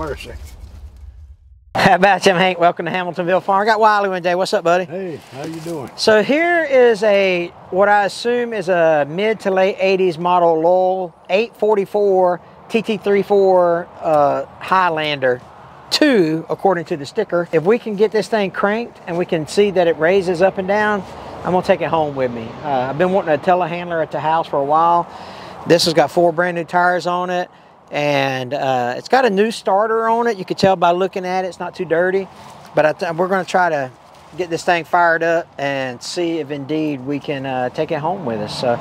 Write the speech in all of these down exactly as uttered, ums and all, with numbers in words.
mercy. How about you, Hank? Welcome to Hamiltonville Farm. I got Wiley one day. What's up, buddy? Hey, how you doing? So here is a, what I assume is a mid to late eighties model Lull eight forty-four T T thirty-four uh, Highlander two, according to the sticker. If we can get this thing cranked and we can see that it raises up and down, I'm gonna take it home with me. Uh, I've been wanting a telehandler at the house for a while. This has got four brand new tires on it, and uh, it's got a new starter on it. You can tell by looking at it, it's not too dirty, but I th we're gonna try to get this thing fired up and see if indeed we can uh, take it home with us. So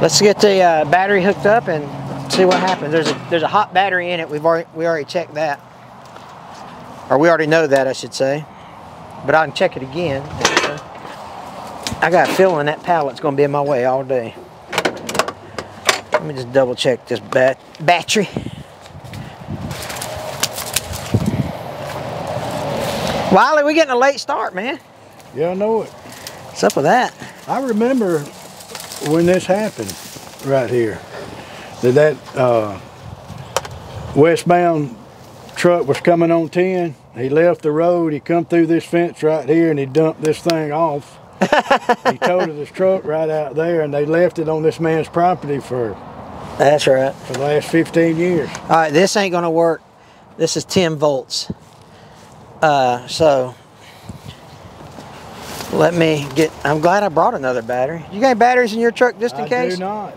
let's get the uh, battery hooked up and see what happens. There's a, there's a hot battery in it. We've already, we already checked that. Or we already know that, I should say. But I can check it again. I got a feeling that pallet's gonna be in my way all day. Let me just double check this bat battery. Wiley, we getting a late start, man. Yeah, I know it. What's up with that? I remember when this happened right here. That that uh, westbound truck was coming on ten. He left the road. He come through this fence right here, and he dumped this thing off. He totaled his truck right out there, and they left it on this man's property for. That's right. For the last fifteen years. All right, this ain't gonna work. This is ten volts. Uh, so let me get. I'm glad I brought another battery. You got batteries in your truck just in I case? I do not.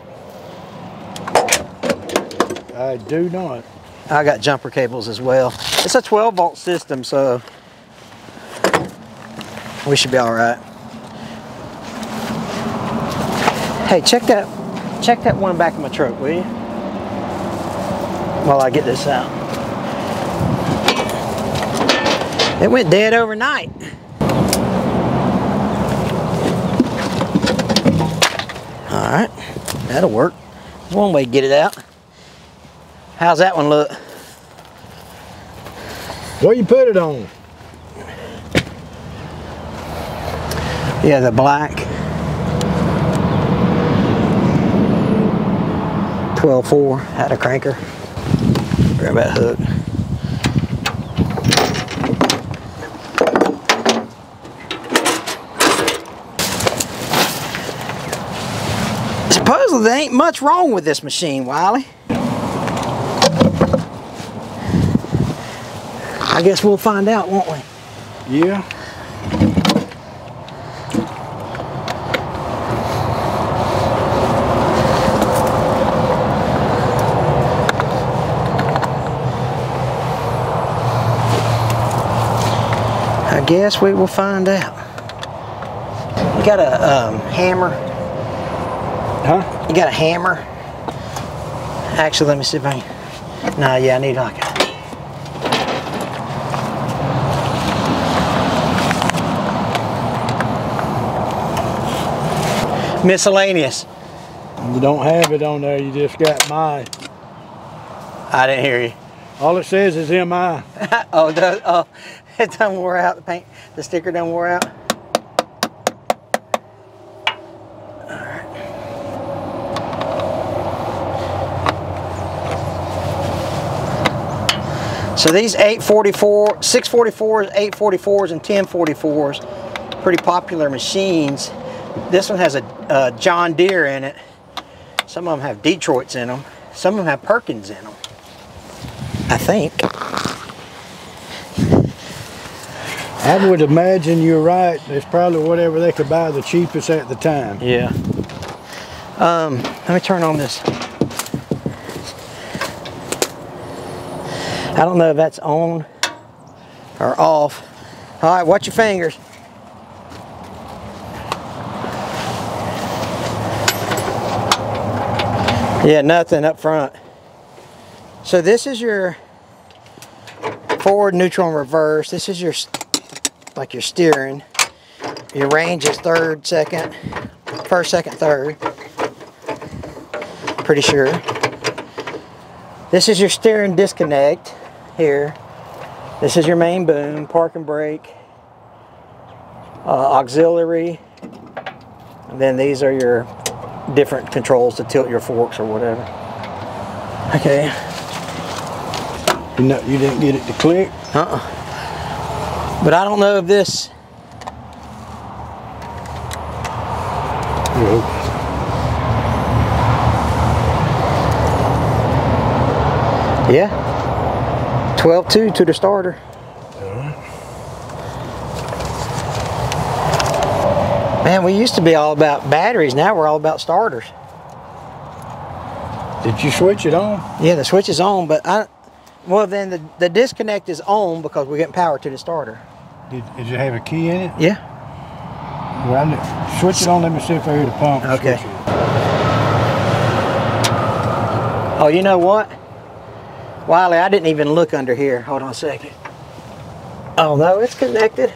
I do not. I got jumper cables as well. It's a twelve volt system, so we should be all right. Hey, check that, check that one back in my truck, will you? While I get this out. It went dead overnight. All right, that'll work. That's one way to get it out. How's that one look? What you put it on? Yeah, the black. twelve four, had a cranker. Grab that hook. Supposedly there ain't much wrong with this machine, Wiley. I guess we'll find out, won't we? Yeah. I guess we will find out. You got a um, hammer? Huh? You got a hammer? Actually, let me see if I can. Nah, yeah, I need like a. Miscellaneous. You don't have it on there. You just got my. I didn't hear you. All it says is M I. oh, does, oh, it done wore out. The paint, the sticker done wore out. All right. So these eight forty-four, six forty-fours, eight forty-fours, and ten forty-fours, pretty popular machines. This one has a uh, John Deere in it. Some of them have Detroits in them. Some of them have Perkins in them, I think. I would imagine you're right. It's probably whatever they could buy the cheapest at the time. Yeah. Um, let me turn on this. I don't know if that's on or off. All right, watch your fingers. Yeah, nothing up front. So this is your forward, neutral, and reverse. This is your, like your steering. Your range is third, second, first, second, third. Pretty sure. This is your steering disconnect here. This is your main boom, park and brake, uh, auxiliary. And then these are your different controls to tilt your forks or whatever. Okay. You know, you didn't get it to click? Uh-uh. But I don't know if this... Nope. Yeah. twelve two to the starter. Man, we used to be all about batteries. Now we're all about starters. Did you switch it on? Yeah, the switch is on, but I... Well, then the, the disconnect is on because we're getting power to the starter. Did, did you have a key in it? Yeah. Well, I'm, switch it on. Let me see if I hear the pump. Okay. Oh, you know what? Wiley, I didn't even look under here. Hold on a second. Oh, no, it's connected.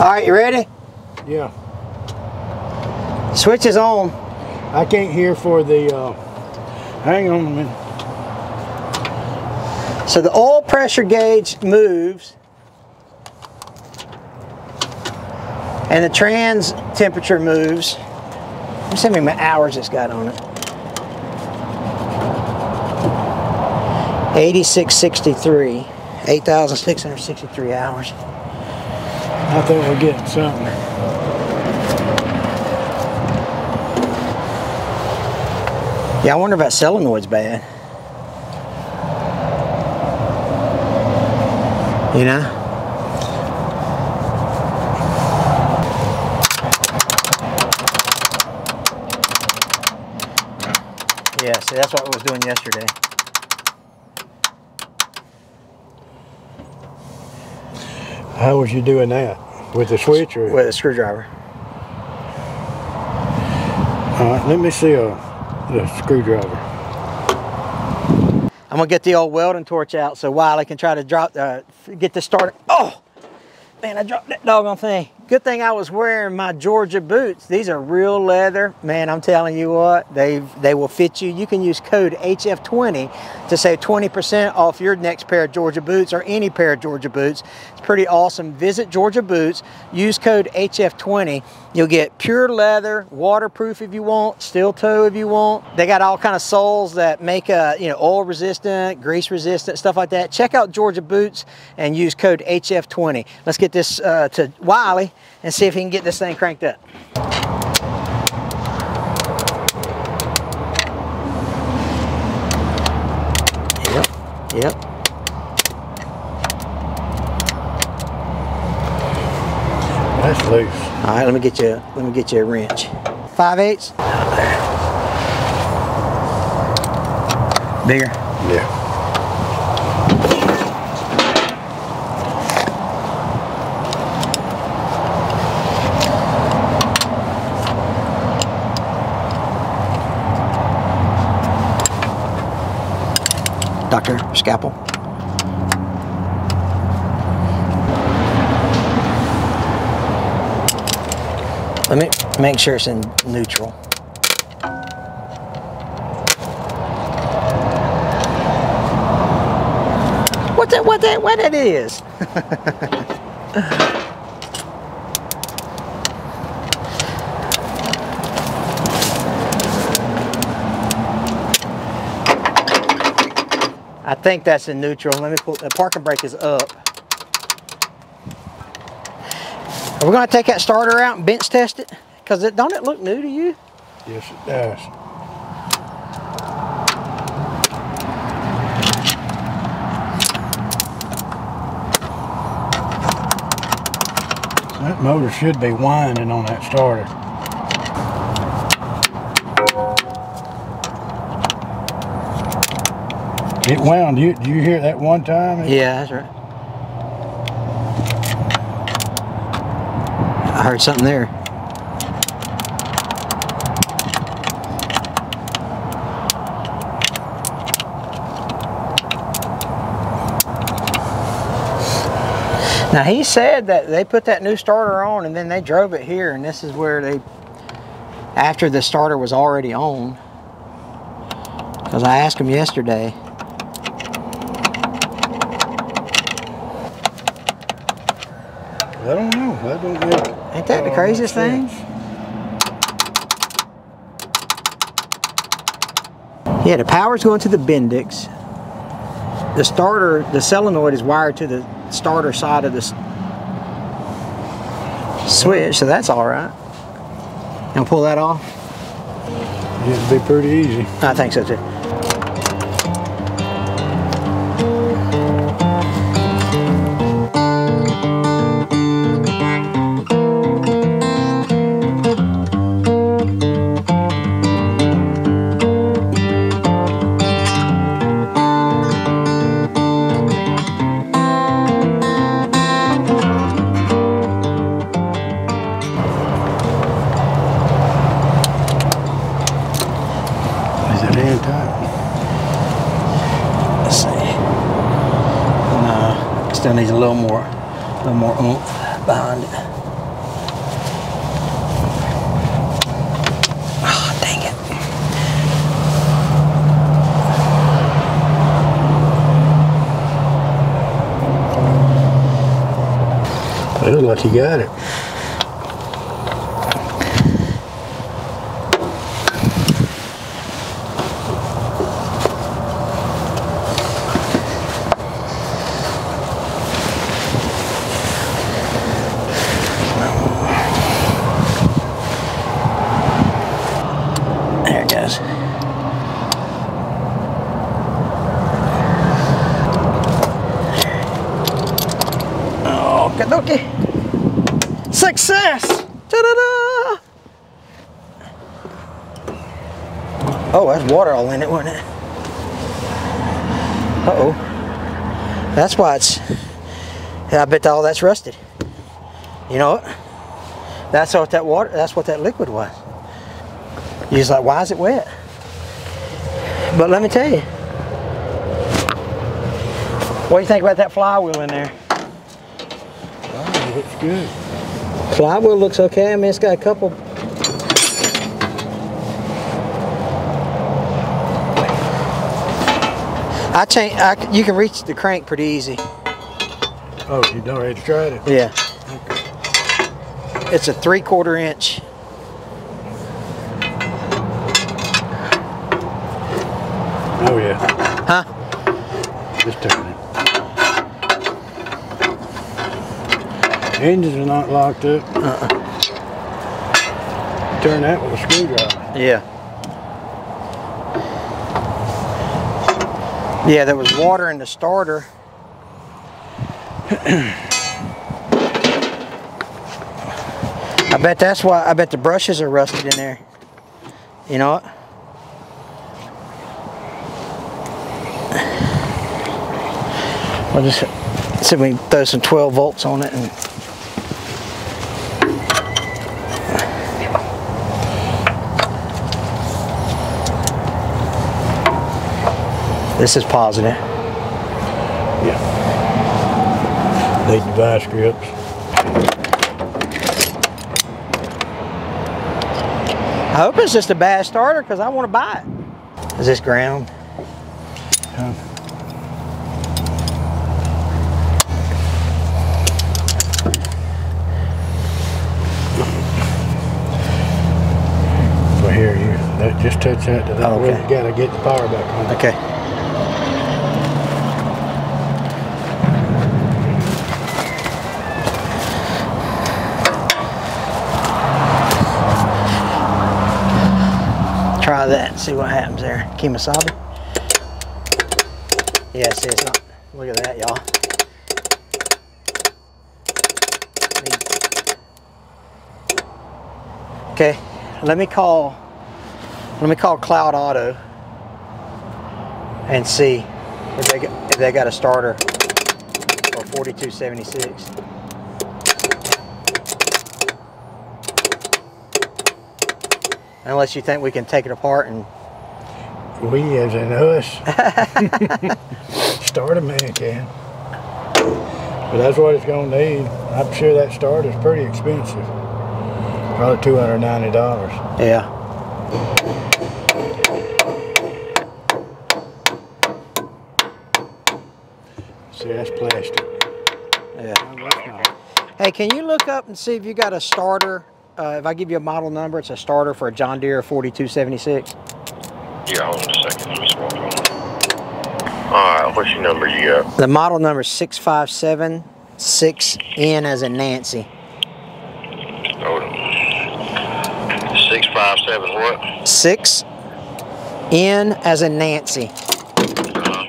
All right, you ready? Yeah. Switch is on. I can't hear for the, uh, hang on a minute. So the oil pressure gauge moves and the trans temperature moves. Let me see how many hours it's got on it. eighty-six sixty-three, eight thousand six hundred sixty-three hours. I think we're getting something. Yeah, I wonder if that solenoid's bad. You know? Yeah, see, that's what I was doing yesterday. How was you doing that? With the switch or? With a screwdriver. All right, let me see a, a screwdriver. I'm gonna get the old welding torch out so Wiley can try to drop, uh, get the starter. Oh, man, I dropped that doggone thing. Good thing I was wearing my Georgia boots. These are real leather. Man, I'm telling you what, they they will fit you. You can use code H F twenty to save twenty percent off your next pair of Georgia boots or any pair of Georgia boots. It's pretty awesome. Visit Georgia Boots, use code H F twenty. You'll get pure leather, waterproof if you want, steel toe if you want. They got all kind of soles that make uh, you know, oil resistant, grease resistant, stuff like that. Check out Georgia Boots and use code H F twenty. Let's get this uh, to Wiley and see if he can get this thing cranked up. Yep, yep. That's loose. All right, let me get you. Let me get you a wrench. Five eighths. Bigger. Yeah. Doctor Scalpel. Let me make sure it's in neutral. What's that, what that, what that is? I think that's in neutral. Let me pull, the parking brake is up. Are we going to take that starter out and bench test it? Because it, don't it look new to you? Yes, it does. That motor should be whining on that starter. It wound. You, do you hear that one time? Yeah, that's right. I heard something there. Now he said that they put that new starter on and then they drove it here, and this is where they, after the starter was already on, because I asked him yesterday. I don't know. I don't know. Ain't that the craziest thing? Yeah, the power's going to the Bendix. The starter, the solenoid is wired to the starter side of the switch, so that's all right. Now pull that off. It'll be pretty easy. I think so too. Still needs a little more, a little more oomph behind it. Oh, dang it! It looks like you got it. Okay. Success! Ta-da-da! Oh, that's water all in it, wasn't it? Uh-oh. That's why it's... I bet all that's rusted. You know what? That's what that water, that's what that liquid was. You're just like, why is it wet? But let me tell you. What do you think about that flywheel in there? Looks good. Flywheel looks okay. I mean, it's got a couple. I change. I, you can reach the crank pretty easy. Oh, you already tried it. Yeah. Okay. It's a three-quarter inch. Oh yeah. Huh? Just turn it. Engines are not locked up. Uh-uh. Turn that with a screwdriver. Yeah. Yeah, there was water in the starter. I bet that's why, I bet the brushes are rusted in there. You know what? We'll just see if we can throw some twelve volts on it and this is positive. Yeah. They device grips. I hope it's just a bad starter because I want to buy it. Is this ground? Um, well, here, here. That, just touch that to that. Oh, okay. You gotta get the power back on. Okay. Try that and see what happens there. Kemosabe. Yeah, see, it's not. Look at that, y'all. Okay, let me call. Let me call Cloud Auto and see if they got, if they got a starter for forty-two seventy-six. Unless you think we can take it apart and... We as in us. Start a man can. But that's what it's going to need. I'm sure that start is pretty expensive. Probably two hundred ninety dollars. Yeah. See, that's plastic. Yeah. Hey, can you look up and see if you got a starter? Uh, if I give you a model number, it's a starter for a John Deere forty-two seventy-six. Yeah, hold on a second. Let me swap on. Alright, what's your number you got? The model number is six five seven six N as in Nancy. Hold on. six five seven what? six N as in Nancy. Uh-huh.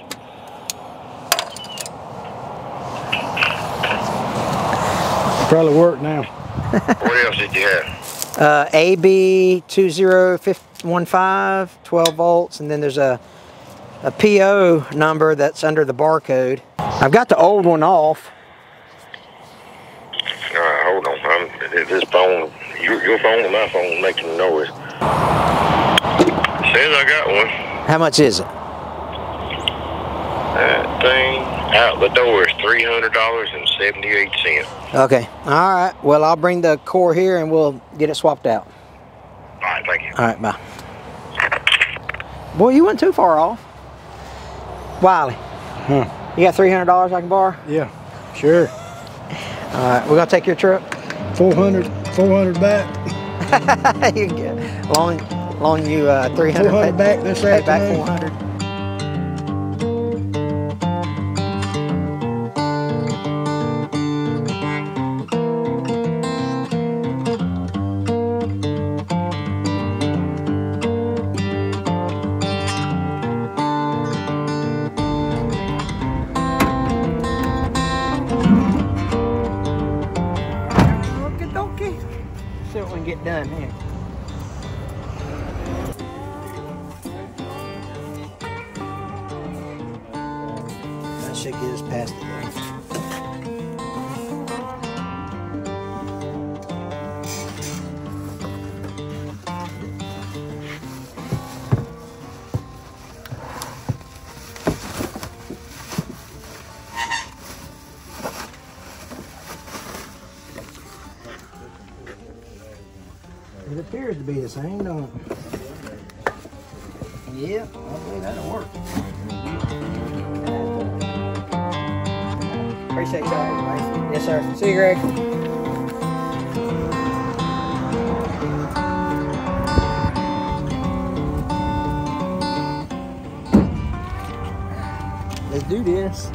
Probably work now. What else did you have? Uh, A B two zero one five, twelve volts, and then there's a a P O number that's under the barcode. I've got the old one off. All right, hold on. I'm, this phone, your, your phone and my phone making noise. Says I got one. How much is it? That thing out the door is three hundred dollars and seventy-eight cents. Okay. All right. Well, I'll bring the core here and we'll get it swapped out. All right. Thank you. All right. Bye. Boy, you went too far off. Wiley, huh. You got three hundred dollars I can borrow? Yeah, sure. All right, we're gonna take your trip? four hundred, four hundred back. You get loan, loan you uh, three hundred. four hundred pay, back this pay afternoon. Back four hundred. It appears to be the same, don't it? Yeah, hopefully that'll work. Appreciate y'all, everybody. Yes, sir. See you, Greg. Let's do this.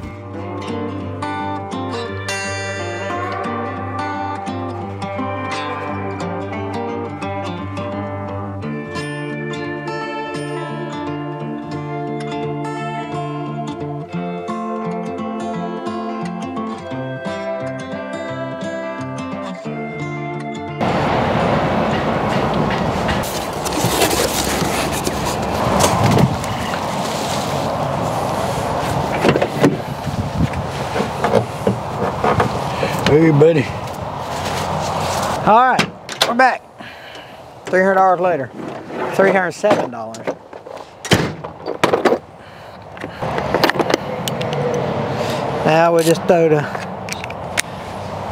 Hey, buddy. All right, we're back. three hundred dollars later. three hundred seven dollars. Now we'll just throw the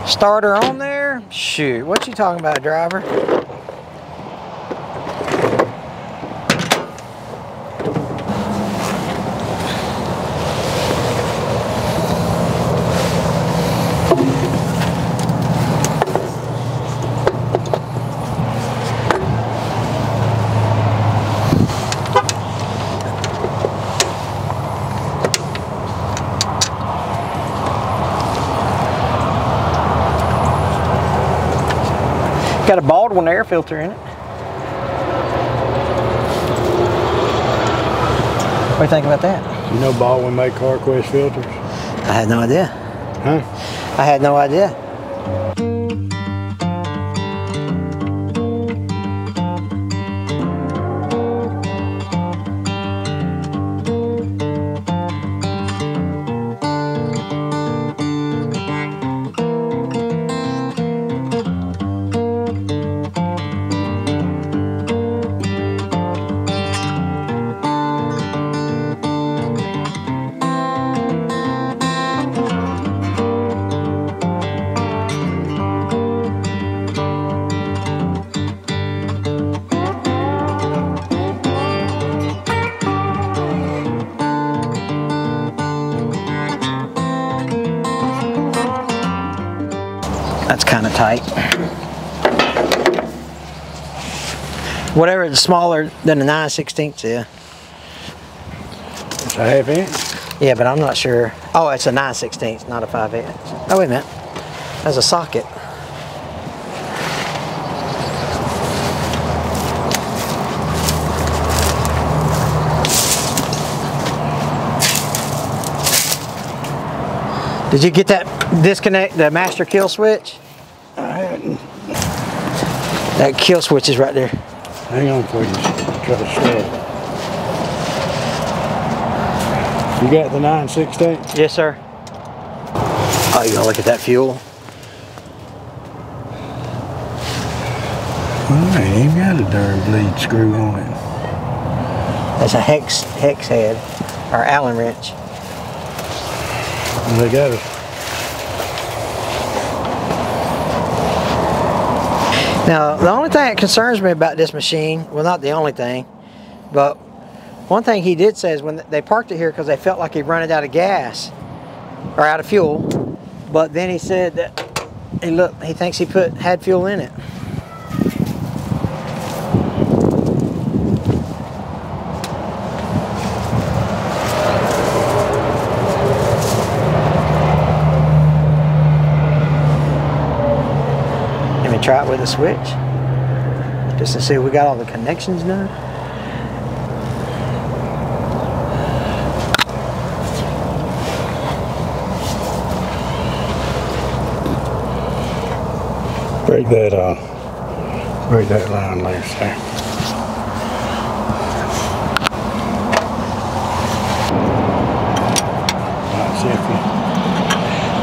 starter on there. Shoot, what you talking about, driver? Got a Baldwin air filter in it. What do you think about that? You know Baldwin make CarQuest filters? I had no idea. Huh? I had no idea. Tight. Whatever is smaller than the nine sixteenths, yeah. It's a half inch? Yeah, but I'm not sure. Oh, it's a nine sixteenths, not a five eighths. Oh, wait a minute. That's a socket. Did you get that disconnect, the master kill switch? I hadn't. That kill switch is right there. Hang on, please. Try to slow. You got the nine sixteenths? Yes, sir. Oh, you gonna look at that fuel? Well, it ain't got a darn bleed screw on it. That's a hex hex head or Allen wrench. They got it. Now, the only thing that concerns me about this machine, well, not the only thing, but one thing he did say is when they parked it here because they felt like he'd run it out of gas or out of fuel, but then he said that he look, he thinks he put had fuel in it. Try it with a switch just to see if we got all the connections done. Break that uh, break that line loose there.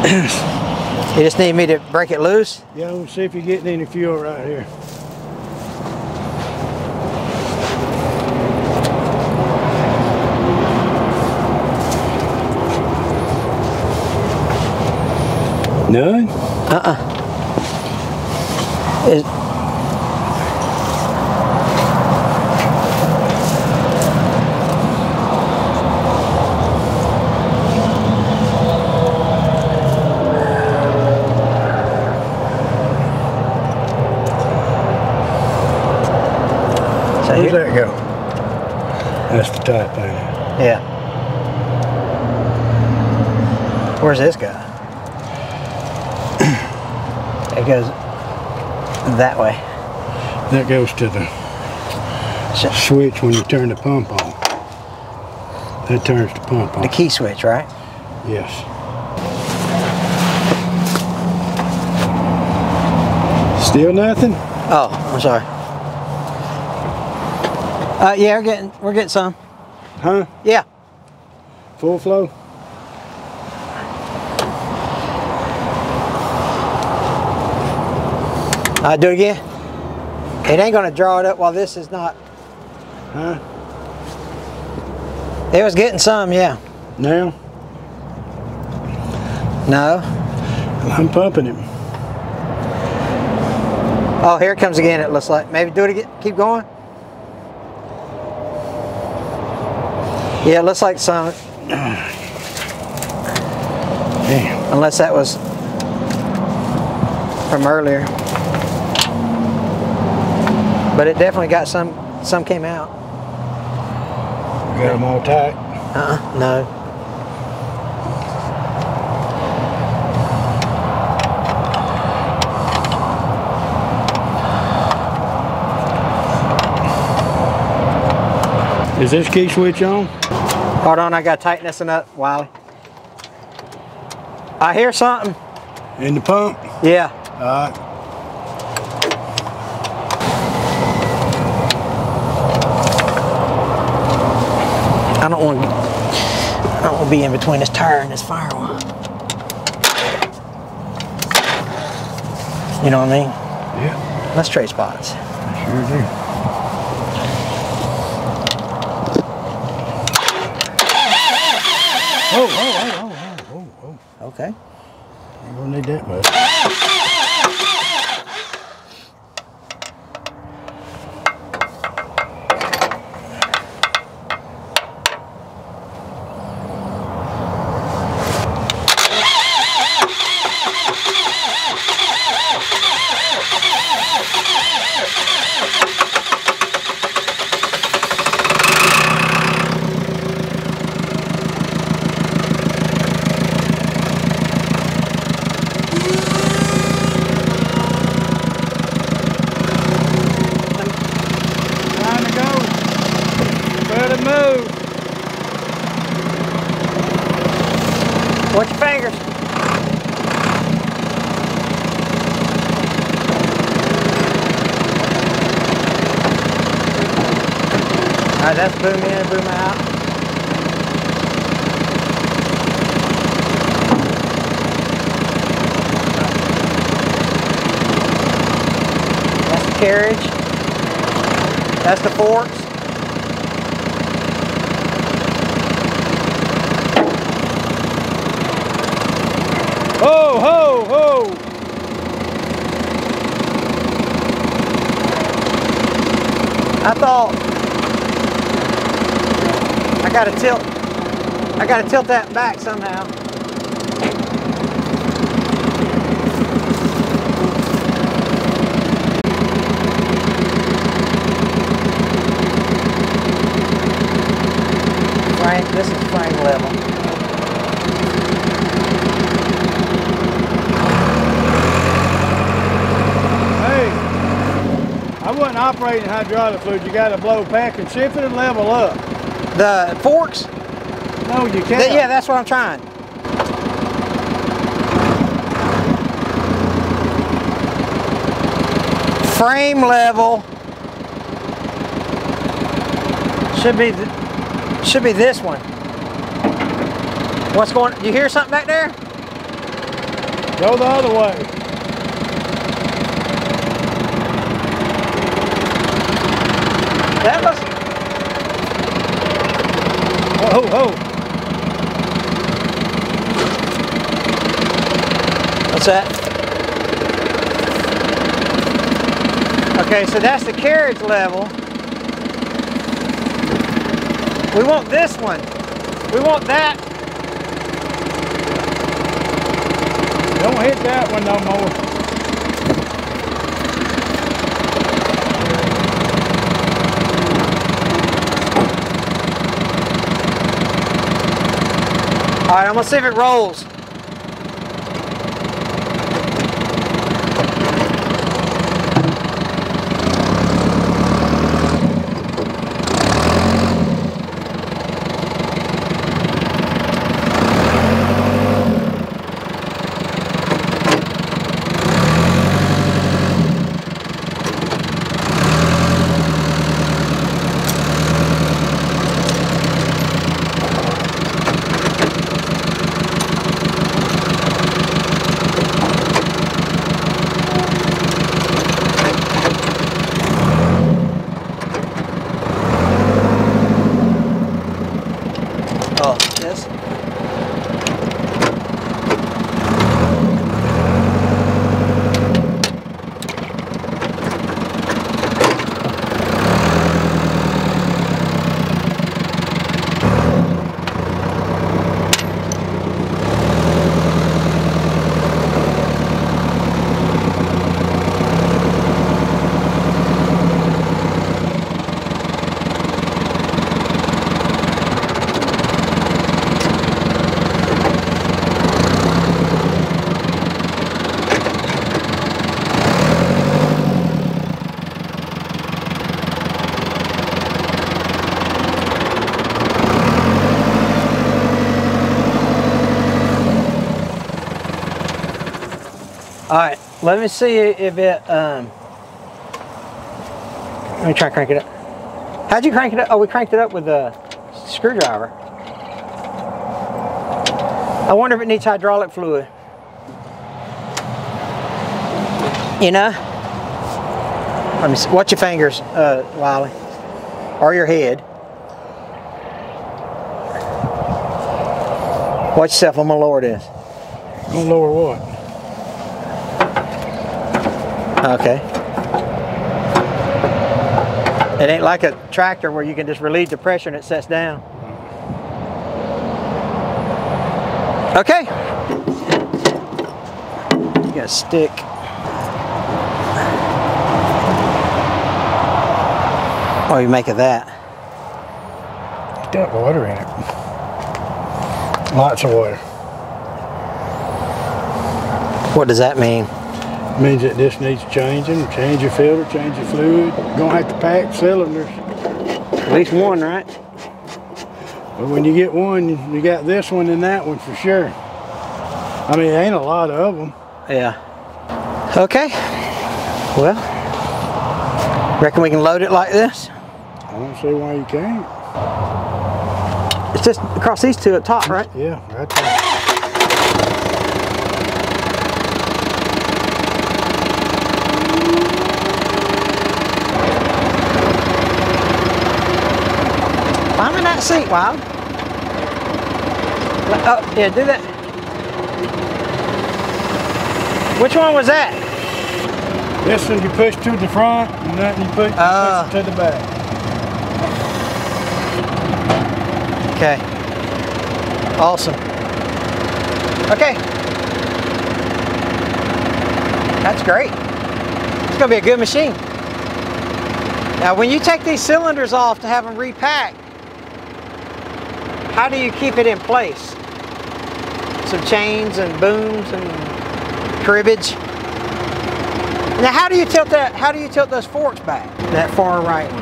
That's it. You just need me to break it loose? Yeah, we'll see if you're getting any fuel right here. None? Uh-uh. Is There you go. That's the tight thing. Yeah. Where's this guy? It goes that way. That goes to the so, switch when you turn the pump on. That turns the pump on. The key switch, right? Yes. Still nothing? Oh, I'm sorry. Uh, yeah, we're getting we're getting some. Huh? Yeah. Full flow. I uh, do it again. It ain't gonna draw it up while this is not. Huh? It was getting some, yeah. Now? No. I'm pumping it. Oh, here it comes again. It looks like. Maybe do it again. Keep going. Yeah, it looks like some. Damn. Unless that was from earlier. But it definitely got some, some came out. You got them all tight? Uh-uh, no. Is this key switch on? Hold on, I gotta tighten this one up, Wiley. I hear something. In the pump? Yeah. All right. I don't want to, I don't want to be in between this tire and this firewall. You know what I mean? Yeah. Let's trade spots. I sure do. Oh, oh, oh, oh, oh, oh, okay. You don't need that much. Watch your fingers. All right, that's boom in, boom out. Carriage. That's the forks. Ho, ho, ho! I thought I gotta tilt. I gotta tilt that back somehow. This is frame level. Hey, I wasn't operating hydraulic fluid. You got to blow pack and shift it and level up. The forks? No, you can't. Th yeah, that's what I'm trying. Frame level should be. The Should be this one. What's going on? You hear something back there? Go the other way. That looks. Ho, ho, ho. What's that? Okay, so that's the carriage level. We want this one. We want that. Don't hit that one no more. All right, I'm gonna see if it rolls. Alright, let me see if it, um, let me try to crank it up. How'd you crank it up? Oh, we cranked it up with a screwdriver. I wonder if it needs hydraulic fluid. You know? Let me see. Watch your fingers, uh, Wiley. Or your head. Watch yourself, I'm gonna lower this. I'm gonna lower what? Okay. It ain't like a tractor where you can just relieve the pressure and it sets down. Okay. You got a stick. What do you make of that? It's got water in it. Lots of water. What does that mean? Means that this needs changing. Change your filter, change your fluid. You're gonna have to pack cylinders. At least one, right? But when you get one, you got this one and that one for sure. I mean, ain't a lot of them. Yeah. Okay. Well, reckon we can load it like this? I don't see why you can't. It's just across these two up top, right? Yeah, right there. I'm in that seat, Wild. Oh, yeah, do that. Which one was that? This one you push to the front, and that you push, uh, push to the back. Okay. Awesome. Okay. That's great. It's gonna be a good machine. Now, when you take these cylinders off to have them repacked, how do you keep it in place? Some chains and booms and cribbage. Now, how do you tilt that? How do you tilt those forks back? That far right one.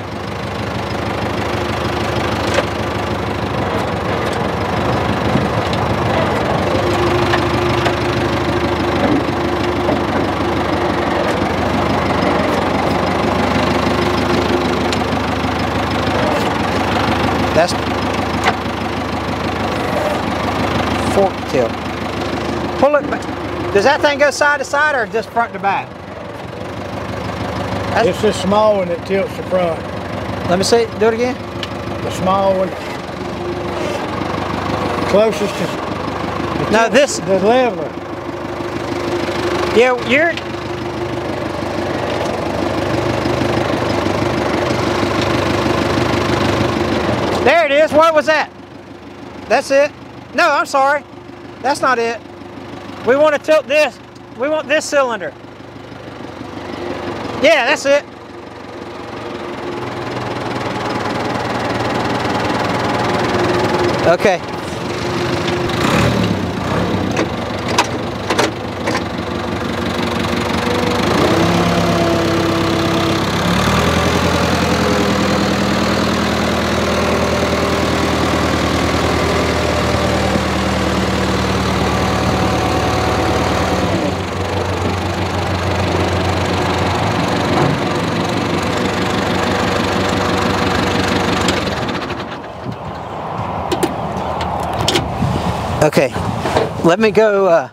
That's. Fork tilt. Pull it back. Does that thing go side to side or just front to back? That's it's the small one that tilts the front. Let me see. Do it again. The small one. Closest to. The no, tilt, this. The lever. Yeah, you're. There it is. What was that? That's it. No, I'm sorry. That's not it. We want to tilt this. We want this cylinder. Yeah, that's it. Okay. Okay, let me go, uh,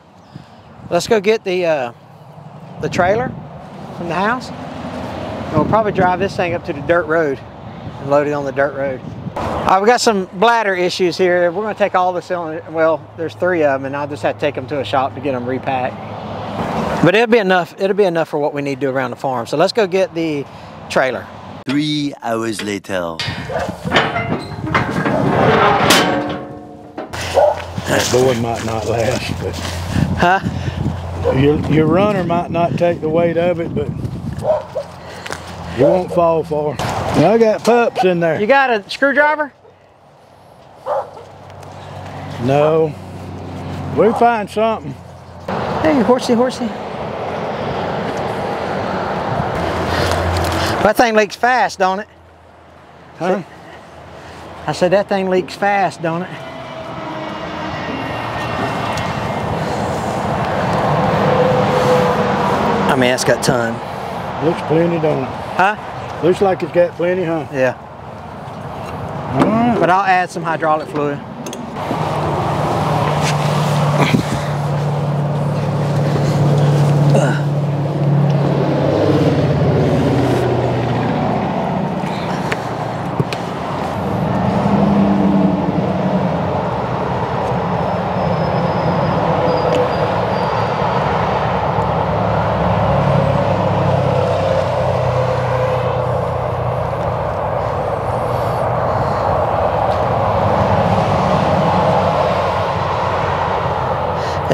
let's go get the uh, the trailer from the house. And we'll probably drive this thing up to the dirt road and load it on the dirt road. All right, we got some bladder issues here. We're gonna take all the cylinders, well, there's three of them and I'll just have to take them to a shop to get them repacked. But it'll be enough, it'll be enough for what we need to do around the farm. So let's go get the trailer. Three hours later. That board might not last, but huh? your, your runner might not take the weight of it, but you won't fall for it. I got pups in there. You got a screwdriver? No. We'll find something. Hey, horsey, horsey. That thing leaks fast, don't it? Huh? I said that thing leaks fast, don't it? I mean, it's got a ton. Looks plenty, don't it? Huh? Looks like it's got plenty, huh? Yeah. All right. But I'll add some hydraulic fluid.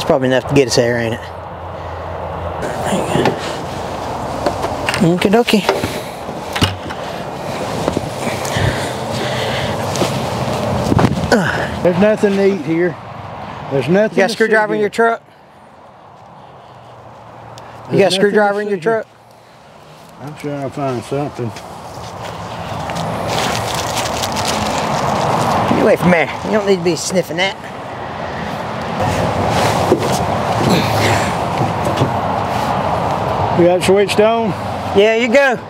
Probably enough to get us there, ain't it? Okie dokie. Uh. There's nothing to eat here. There's nothing. You got a screwdriver in your truck? You got a screwdriver in your truck? I'm sure I'll find something. Get away from there. You don't need to be sniffing that. We got switched on? Yeah, you go.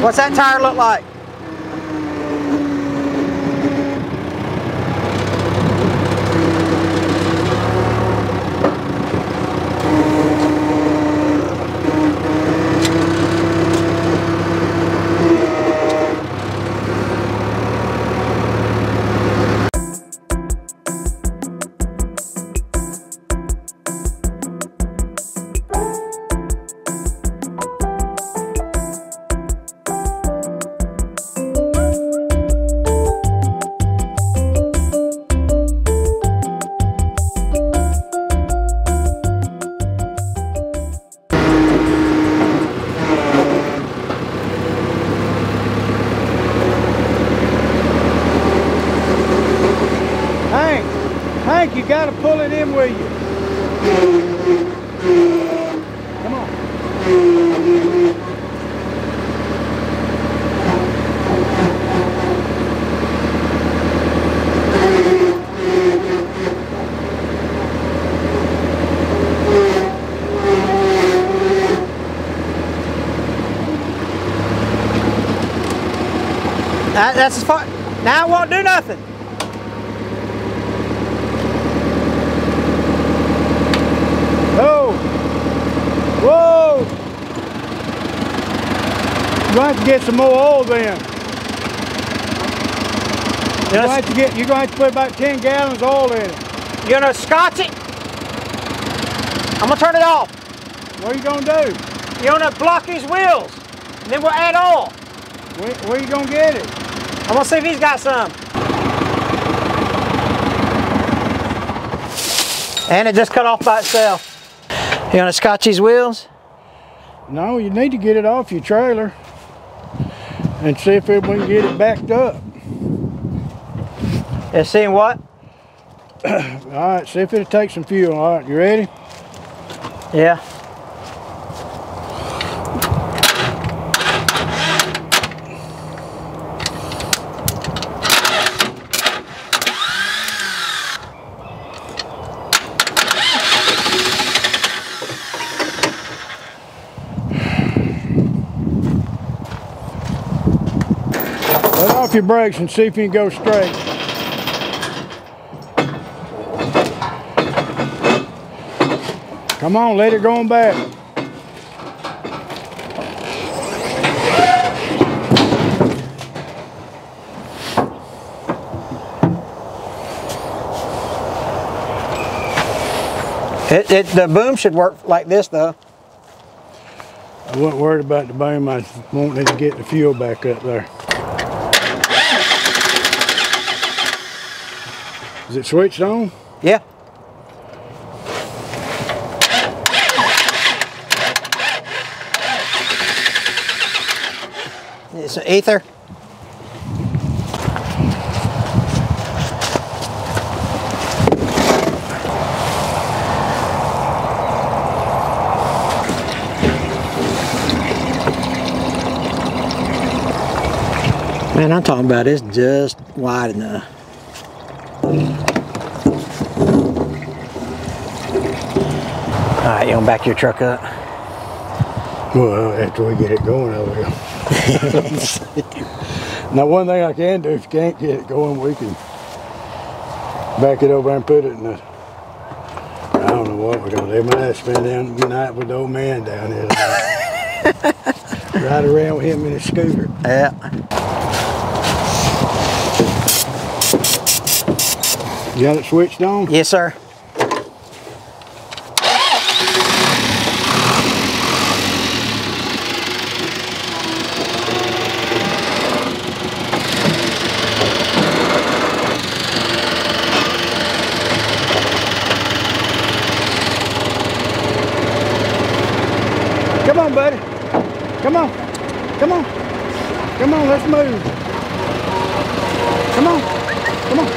What's that tire look like? That, that's as far. Now it won't do nothing. Oh. Whoa. You're going to have to get some more oil then. You're going to have to get, you're going to have to put about ten gallons of oil in it. You're going to scotch it? I'm going to turn it off. What are you going to do? You're going to block his wheels. And then we'll add oil. Where, where you going to get it? I'm gonna see if he's got some. And it just cut off by itself. You gonna scotch these wheels? No, you need to get it off your trailer and see if we can get it backed up. And seeing what? All right, see if it'll take some fuel. All right, you ready? Yeah. off your brakes and see if you can go straight. Come on, let it go on back. It, it, the boom should work like this, though. I wasn't worried about the boom. I wanted to get the fuel back up there. Is it switched on? Yeah. It's an ether. Man, I'm talking about it's just wide enough. All right, you gonna back your truck up? Well, after we get it going, I will. Now, one thing I can do, if you can't get it going, we can back it over and put it in the, I don't know what we're gonna do. We might have to spend down the night with the old man down here. Ride around with him in his scooter. Yeah. You got it switched on? Yes, sir. Come on, buddy. Come on. Come on. Come on, let's move. Come on. Come on.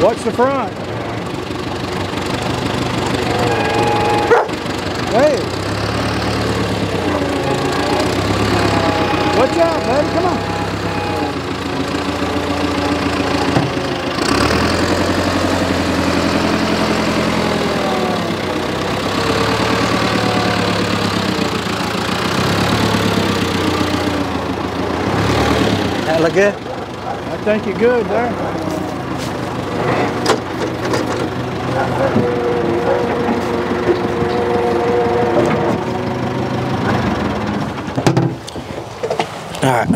Watch the front. Hey. Watch out, buddy. Come on. That look good? I think you're good there. All right.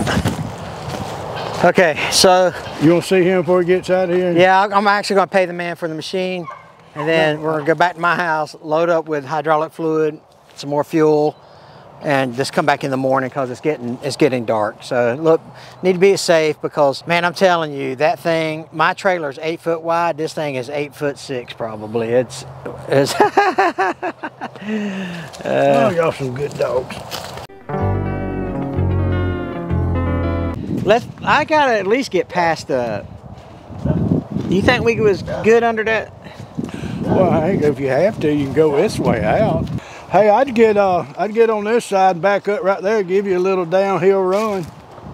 Okay, so you want to see him before he gets out of here? Yeah, I'm actually going to pay the man for the machine, and then we're going to go back to my house, load up with hydraulic fluid, some more fuel, and just come back in the morning because it's getting it's getting dark. So look, need to be safe because, man, I'm telling you, that thing, my trailer's eight foot wide. This thing is eight foot six probably. It's it's. uh, oh, y'all some good dogs. Let's. I gotta at least get past the. You think we was good under that? Well, I think if you have to, you can go this way out. Hey, I'd get uh, I'd get on this side, back up right there, give you a little downhill run.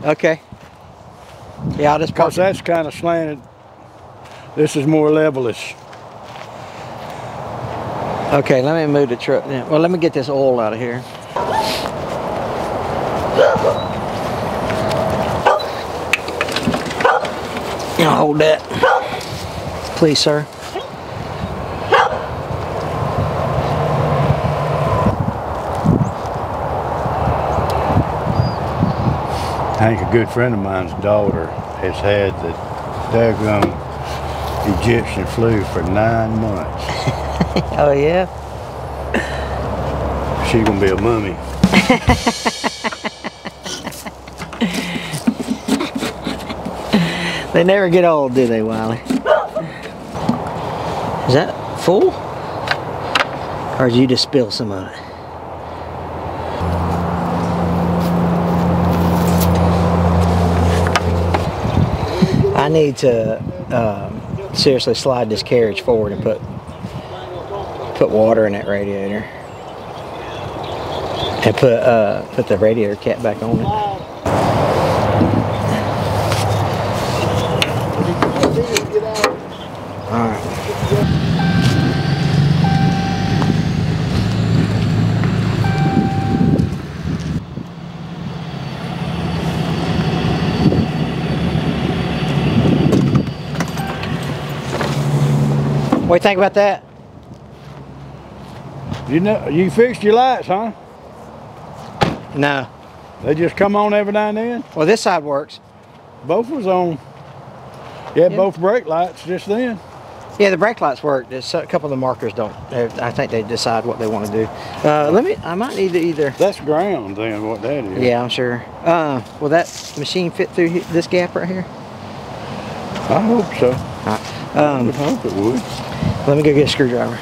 Okay. Yeah, I'll just park. Cause that's kind of slanted. This is more levelish. Okay, let me move the truck now. Well, let me get this oil out of here. I'll hold that, please, sir. I think a good friend of mine's daughter has had the daggone Egyptian flu for nine months. Oh, yeah? She's going to be a mummy. They never get old, do they, Wiley? Is that full? Or did you just spill some of it? I need to um, seriously slide this carriage forward and put put water in that radiator and put uh, put the radiator cap back on it. What do you think about that? You know, you fixed your lights, huh? No. They just come on every now and then? Well, this side works. Both was on. Yeah, yeah. Both brake lights just then. Yeah, the brake lights work. Just a couple of the markers don't. I think they decide what they want to do. Uh, let me, I might need to either. That's ground then, what that is. Yeah, I'm sure. Uh, will that machine fit through this gap right here? I hope so. All right. Um, I would hope it would. Let me go get a screwdriver.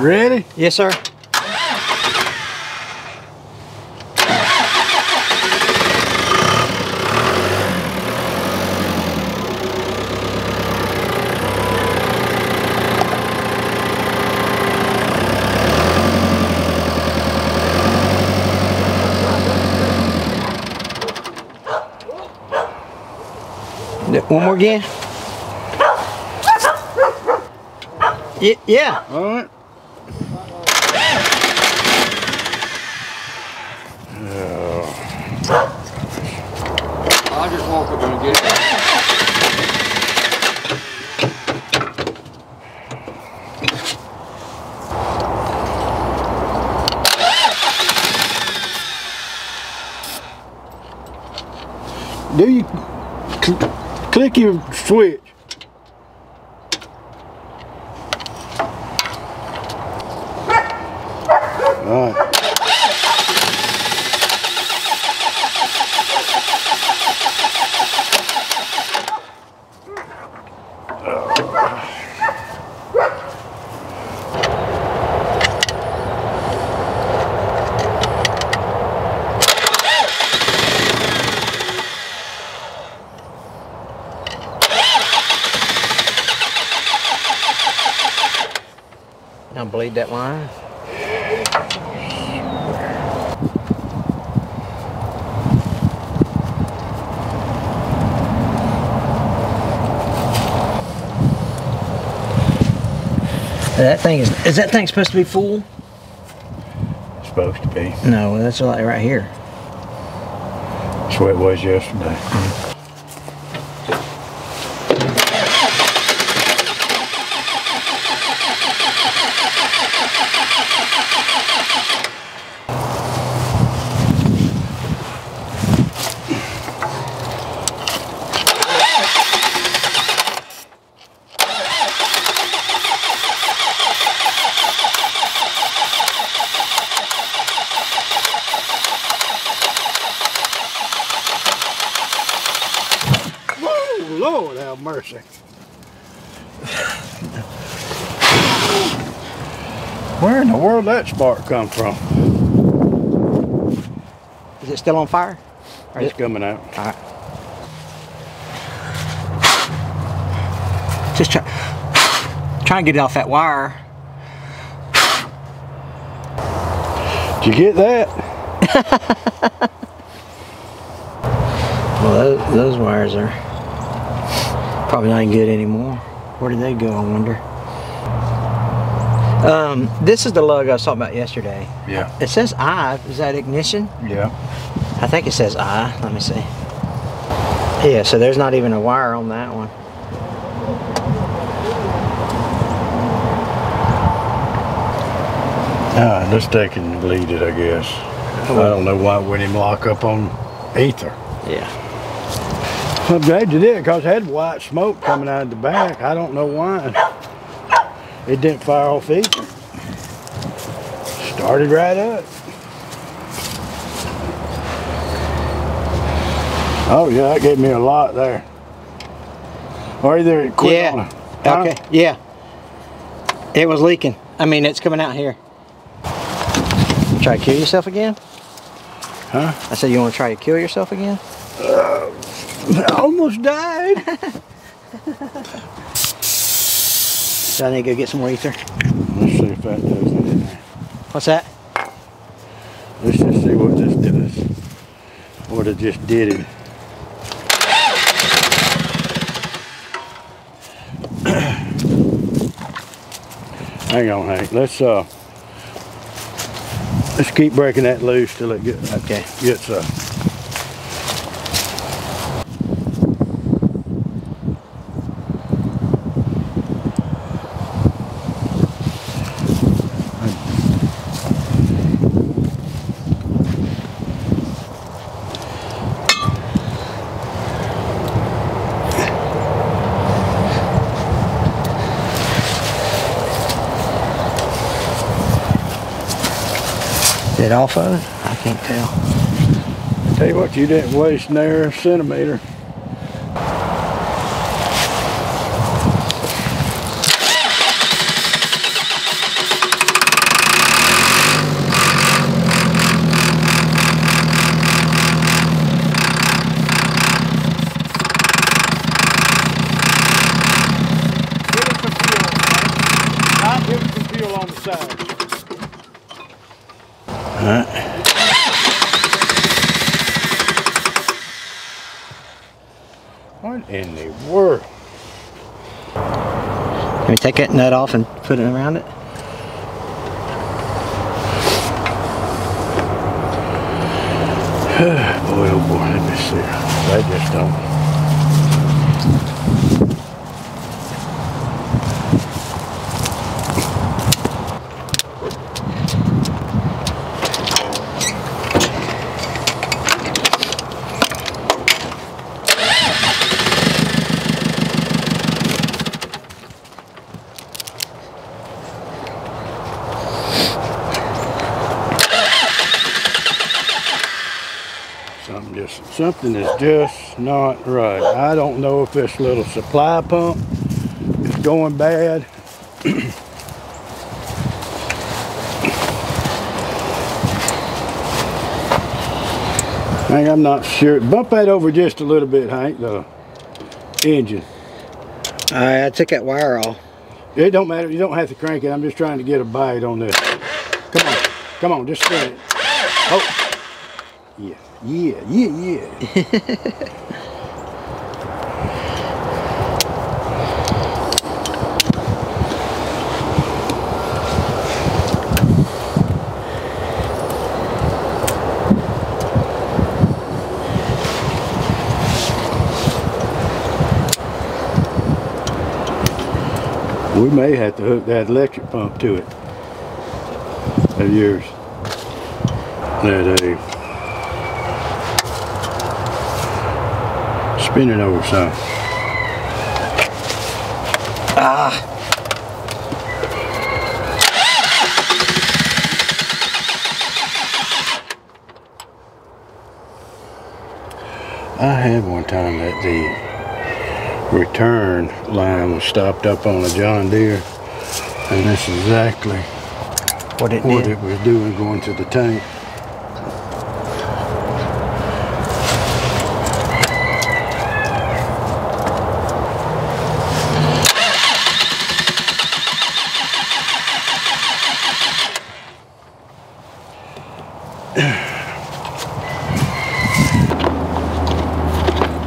Ready? Yes, sir. One more again. Yeah. Yeah. All right. Oh. I'll just walk up and get it. Do you? Click your switch. All right. Bleed that line. That thing is, is that thing supposed to be full? It's supposed to be. No, that's like right here. That's what it was yesterday. Mm-hmm. Lord have mercy. Where in the world did that spark come from? Is it still on fire? Or it's it... coming out. All right. Just try, try and get it off that wire. Did you get that? Well, those, those wires are... probably not good anymore. Where did they go, I wonder? Um, this is the lug I was talking about yesterday. Yeah. It says I. Is that ignition? Yeah. I think it says I. Let me see. Yeah, so there's not even a wire on that one. Ah, let's take and bleed it, I guess. Oh. I don't know why it wouldn't lock up on ether. Yeah. I'm glad you did, because it had white smoke coming out of the back. I don't know why. It didn't fire off either. Started right up. Oh yeah, that gave me a lot there. Or either it quit yeah. on it. Huh? Okay, yeah. It was leaking. I mean, it's coming out here. Try to kill yourself again? Huh? I said you want to try to kill yourself again? Uh, I almost died. So I need to go get some more ether. Let's see if that does anything. What's that? Let's just see what this did us. What it just did it. Hang on, Hank. Let's uh let's keep breaking that loose till it gets okay. Gets uh it off of it? I can't tell. Tell you what, you didn't waste near a centimeter. Take that nut off and put it around it. Boy, oh boy, let me see. I just don't. Something is just not right. I don't know if this little supply pump is going bad. Hank, I'm not sure. Bump that over just a little bit, Hank, the engine. Uh, I took that wire off. It don't matter. You don't have to crank it. I'm just trying to get a bite on this. Come on. Come on. Just spin it. Oh. Yeah. Yeah, yeah, yeah. We may have to hook that electric pump to it. Of yours. There, Dave. Spin it over some. Ah. I had one time that the return line was stopped up on a John Deere, and that's exactly what it, what it was doing going to the tank.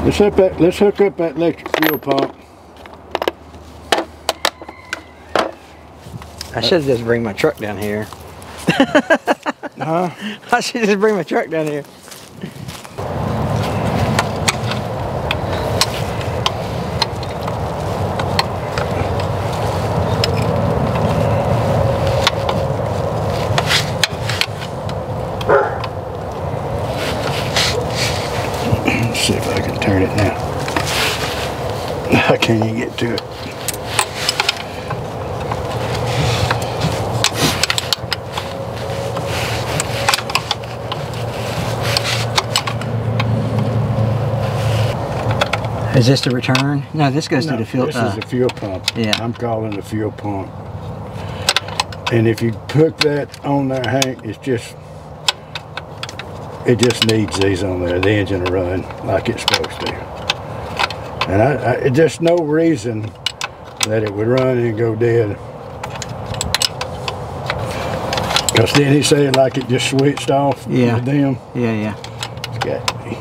Let's hook, that, let's hook up that electric fuel pump. I should just bring my truck down here. Huh? I should just bring my truck down here. Can you get to it? Is this the return? No, this goes no, to the fuel. This uh, is the fuel pump. Yeah, I'm calling the fuel pump. And if you put that on there, Hank, it's just it just needs these on there. The engine will run like it's supposed to. And I, I just no reason that it would run and go dead. Because then he said like it just switched off. Yeah. With them. Yeah, yeah. It's got to be.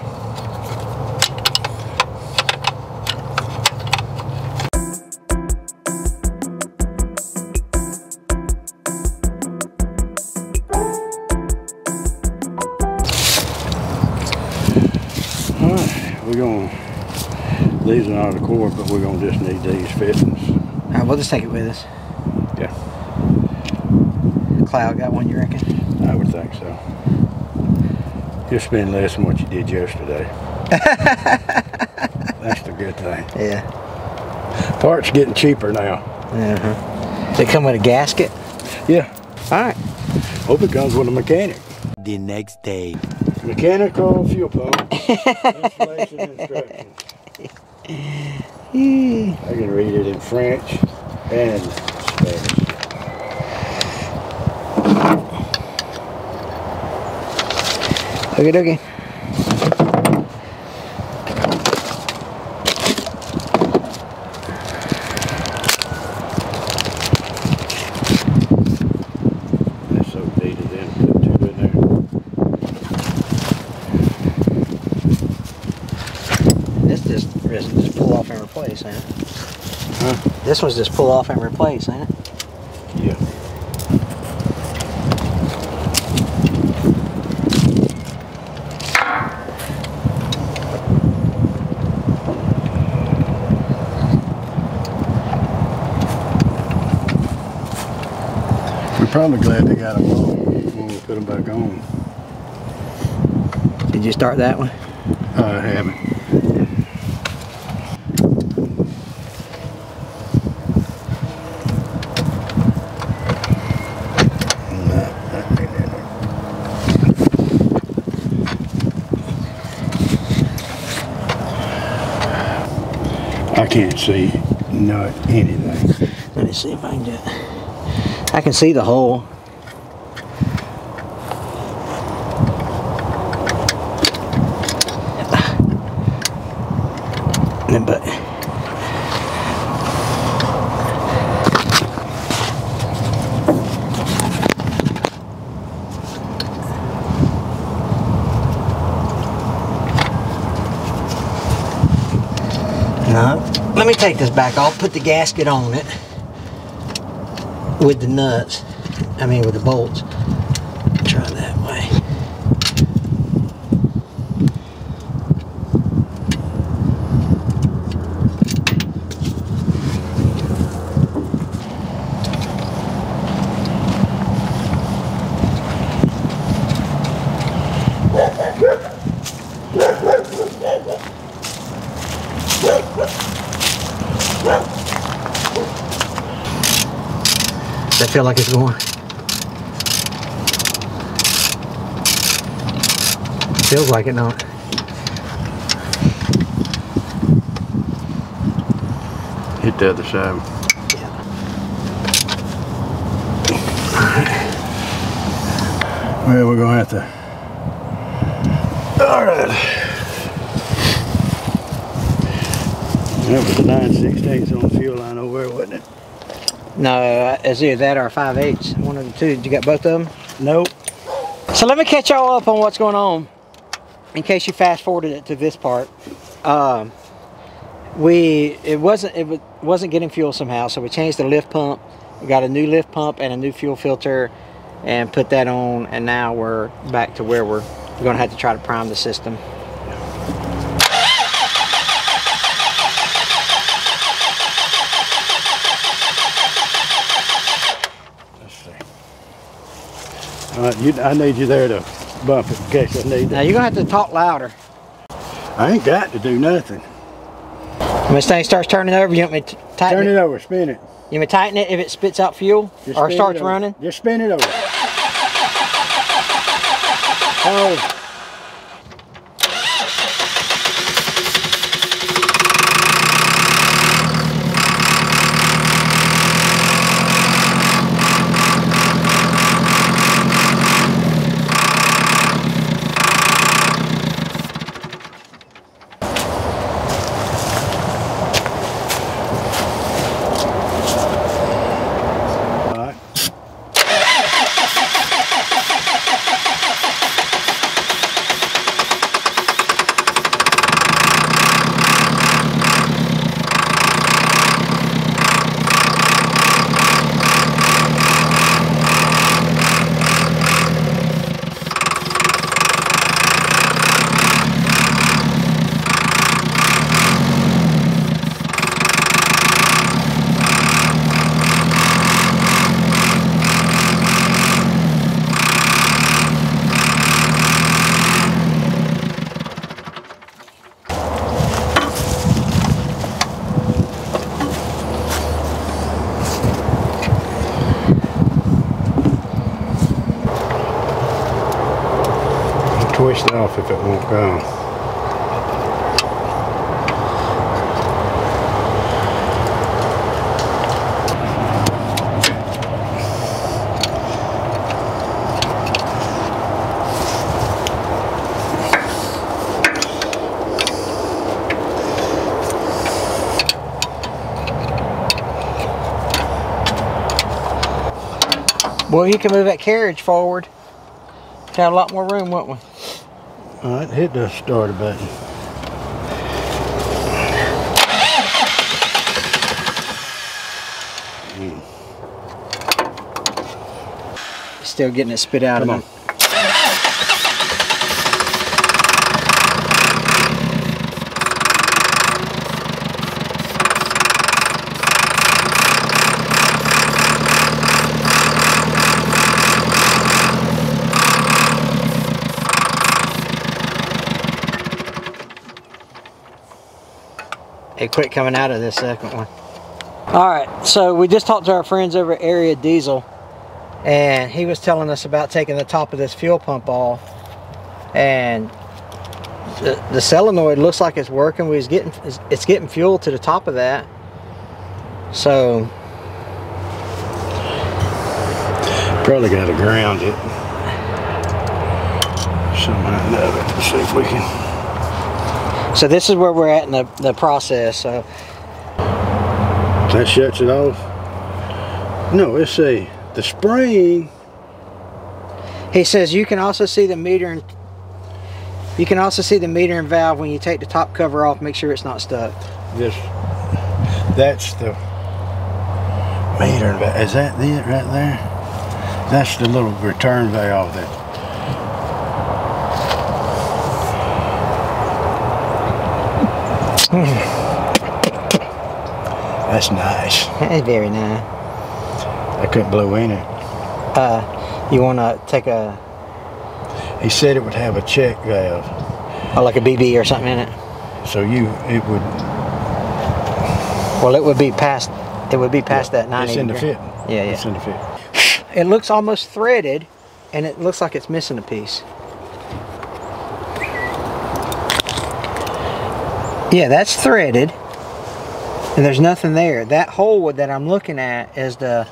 These are not a cord, but we're gonna just need these fittings. All right, we'll just take it with us. Yeah. Cloud got one, you reckon? I would think so. You'll spend less than what you did yesterday. That's the good thing. Yeah. Parts getting cheaper now. Uh-huh. They come with a gasket? Yeah. All right. Hope it comes with a mechanic. The next day. Mechanical fuel pump. Installation instructions. I can read it in French and Spanish. Okie dokie. That's so dated then, put two in there. This just This just pull off and replace, ain't it? Huh? This one's just pull off and replace, ain't it? Yeah. We're probably glad they got them all when we put them back on. Did you start that one? Uh, I haven't. I can't see not anything. Let me see if I can do it. I can see the hole. But let me take this back off, put the gasket on it with the nuts, I mean with the bolts. Try that way. I feel like it's going. Feels like it, don't it? Hit the other side. Yeah. Well, we're going to have to. All right. That was the nine sixteenths on the fuel line over there, wasn't it? No, it's either that or five eighths. One of the two. Did you got both of them? Nope. So let me catch y'all up on what's going on in case you fast forwarded it to this part. Um, we it wasn't it was, wasn't getting fuel somehow, so we changed the lift pump. We got a new lift pump and a new fuel filter and put that on, and now we're back to where we're, we're going to have to try to prime the system. Uh, you, I need you there to bump it in case I need that. Now you're going to have to talk louder. I ain't got to do nothing. When this thing starts turning over, you want me to tighten it? Turn it over, spin it. You want me to tighten it if it spits out fuel or starts running? Just spin it over. Oh. switched off if it won't go. Well, you can move that carriage forward. Have a lot more room, won't we? All right, hit the starter button. Mm. Still getting it spit out. Come of them. It quit coming out of this second one. All right, so we just talked to our friends over at Area Diesel, and he was telling us about taking the top of this fuel pump off, and the, the solenoid looks like it's working. We was getting it's getting fuel to the top of that. So probably got to ground it somehow or another to see if we can. So this is where we're at in the, the process. So that shuts it off. No, let's see. The spring. He says you can also see the meter and you can also see the meter and valve when you take the top cover off. Make sure it's not stuck. This. That's the meter and valve. Is that it right there? That's the little return valve that. That's nice. That's very nice. I couldn't blow in it. Uh, you want to take a... He said it would have a check valve. Oh, like a B B or something in it? So you, it would... Well, it would be past, it would be past yeah, that ninety. It's in the fit. Yeah, yeah. It's in the fit. It looks almost threaded, and it looks like it's missing a piece. Yeah, that's threaded, and there's nothing there. That hole that I'm looking at is the,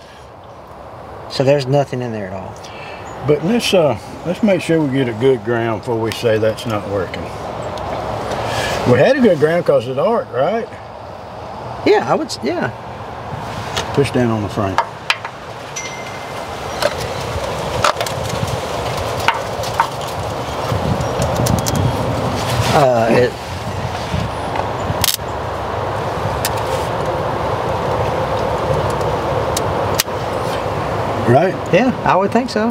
so there's nothing in there at all. But let's uh, let's make sure we get a good ground before we say that's not working. We had a good ground because it's arc, right? Yeah, I would, yeah. Push down on the frame. Uh, it. Right? Yeah, I would think so.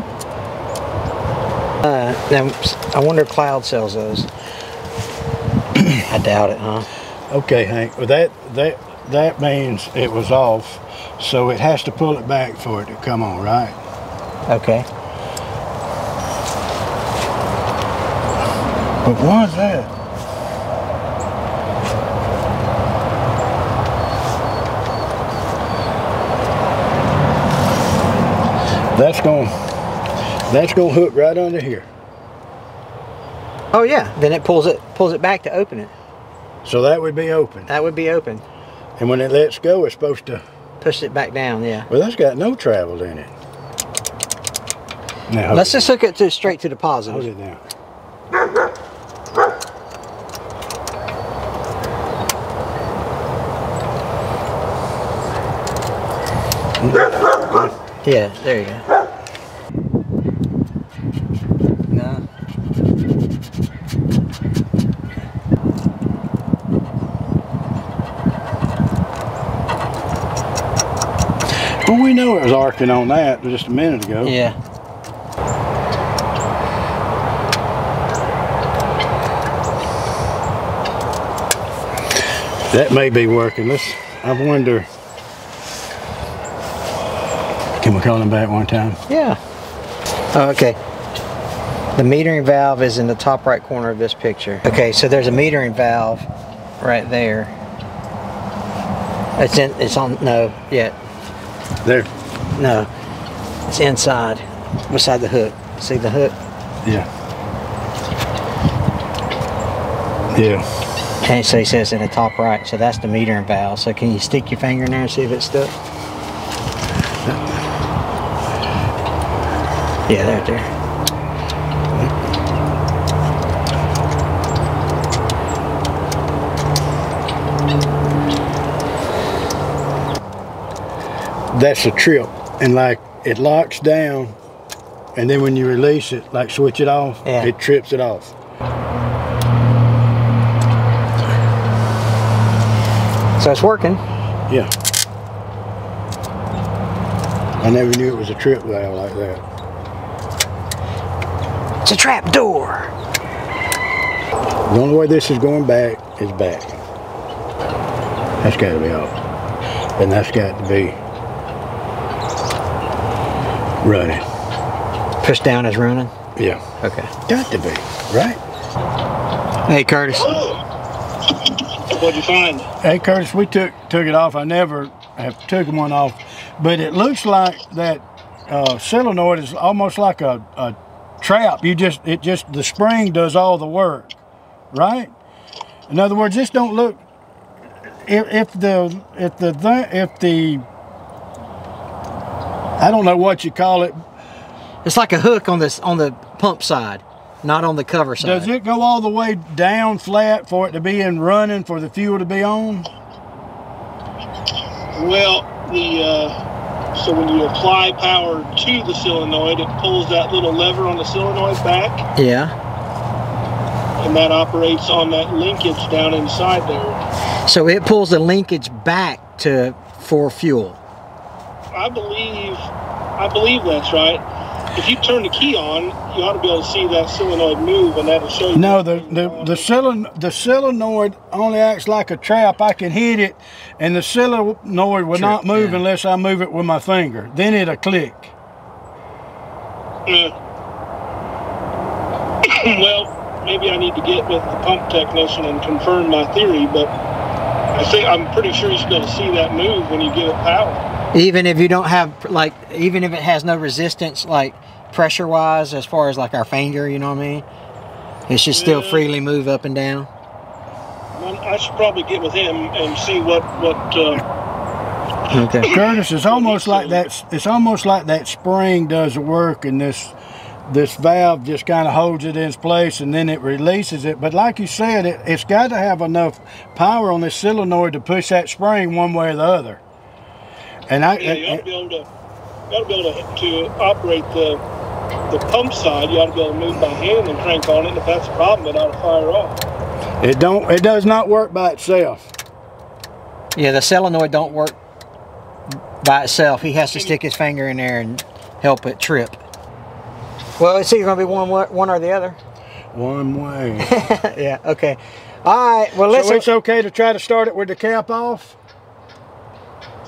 Uh, now, I wonder if Cloud sells those. I doubt it, huh? Okay, Hank. Well, that that that means it was off, so it has to pull it back for it to come on, right? Okay. But why is that? That's going that's going to hook right under here. Oh yeah, then it pulls it pulls it back to open it. So that would be open. That would be open. And when it lets go, it's supposed to push it back down, yeah. Well, that's got no travel in it. Now, let's just hook it to straight to the positive. Hold it down. Yeah, there you go. Nah. Well, we know it was arcing on that just a minute ago. Yeah. That may be working. Let's, I wonder... Can we call them back one time? Yeah. Oh, okay. The metering valve is in the top right corner of this picture. Okay, so there's a metering valve right there. It's in. It's on. No, yet. There. No. It's inside, beside the hook. See the hook? Yeah. Yeah. And so he says in the top right, so that's the metering valve. So can you stick your finger in there and see if it's stuck? Yeah, there, right there. That's a trip, and like it locks down, and then when you release it, like switch it off, yeah. It trips it off. So it's working. Yeah. I never knew it was a trip valve like that. It's a trap door. The only way this is going back is back. That's got to be off, and that's got to be running. Push down is running? Yeah. Okay. Got to be, right? Hey, Curtis. What'd you find? Hey, Curtis, we took took it off. I never have took one off, but it looks like that uh, solenoid is almost like a, a trap. You just, it just, the spring does all the work, right? In other words, this don't look, if, if the, if the, if the, I don't know what you call it. It's like a hook on this on the pump side, not on the cover side. Does it go all the way down flat for it to be in running for the fuel to be on? Well, the uh, so when you apply power to the solenoid, it pulls that little lever on the solenoid back. Yeah. And that operates on that linkage down inside there. So it pulls the linkage back to for fuel. I believe, I believe that's right. If you turn the key on, you ought to be able to see that solenoid move, and that'll show you. No, the the the, soleno the solenoid only acts like a trap. I can hit it, and the solenoid will Trip, not move yeah. unless I move it with my finger. Then it'll click. Mm. Well, maybe I need to get with the pump technician and confirm my theory, but I think I'm pretty sure you should be able to see that move when you give it power. Even if you don't have, like, even if it has no resistance, like, pressure-wise, as far as, like, our finger, you know what I mean? It should yeah. still freely move up and down. Well, I should probably get with him and see what, what, uh... Okay. Curtis, it's almost like that, it's almost like that spring does the work, and this, this valve just kind of holds it in place, and then it releases it. But like you said, it, it's got to have enough power on this solenoid to push that spring one way or the other. And I, yeah, you ought to be able to, you ought to be able to, to operate the the pump side. You ought to be able to move by hand and crank on it. And if that's a problem, it ought to fire off. It don't. It does not work by itself. Yeah, the solenoid don't work by itself. He has to stick his finger in there and help it trip. Well, it's either going to be one one or the other. One way. Yeah. Okay. All right. Well, let's. So it's okay to try to start it with the cap off.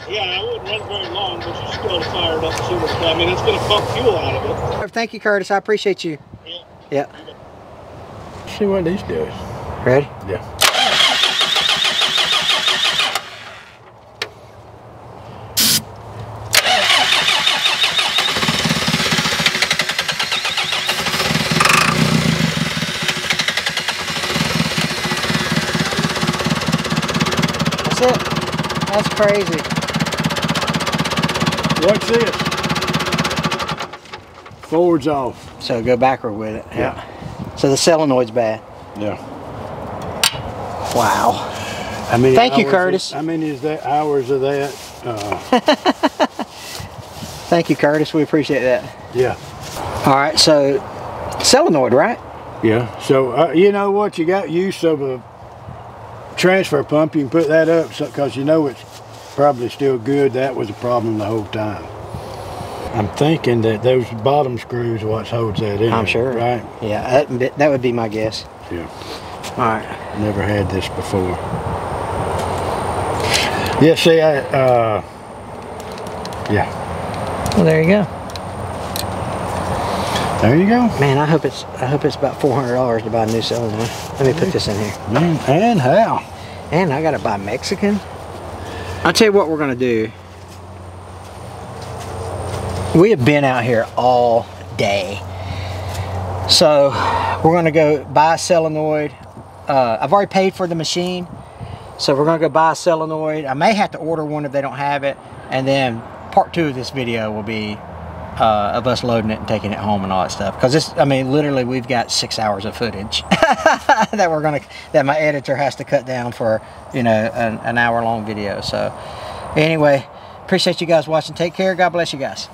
Yeah, I wouldn't run very long, but you still fired up sooner. I mean, it's going to pump fuel out of it. Thank you, Curtis. I appreciate you. Yeah. Yeah. See what these do. Ready? Yeah. That's it. That's crazy. What's this? Forward's off. So go backward with it. Yeah. Yeah. So the solenoid's bad. Yeah. Wow. I mean, thank you, Curtis. Is, how many is that hours of that? Uh, Thank you, Curtis. We appreciate that. Yeah. All right. So solenoid, right? Yeah. So uh, you know what? You got use of a transfer pump. You can put that up because so, you know it's probably still good. That was a problem the whole time. I'm thinking that those bottom screws what holds that in. I'm sure. Right? Yeah, that, that would be my guess. Yeah. All right. Never had this before. Yeah, see, I, uh, yeah. Well, there you go. There you go. Man, I hope it's, I hope it's about four hundred dollars to buy a new cylinder. Let me put this in here. Man, and how? And I got to buy Mexican. I'll tell you what we're going to do. We have been out here all day. So we're going to go buy a solenoid, uh, I've already paid for the machine, so we're gonna go buy a solenoid. I may have to order one if they don't have it, and then part two of this video will be uh, of us loading it and taking it home and all that stuff, because this, I mean, literally we've got six hours of footage that we're gonna, that my editor has to cut down for, you know, an, an hour long video. So anyway, appreciate you guys watching. Take care. God bless you guys.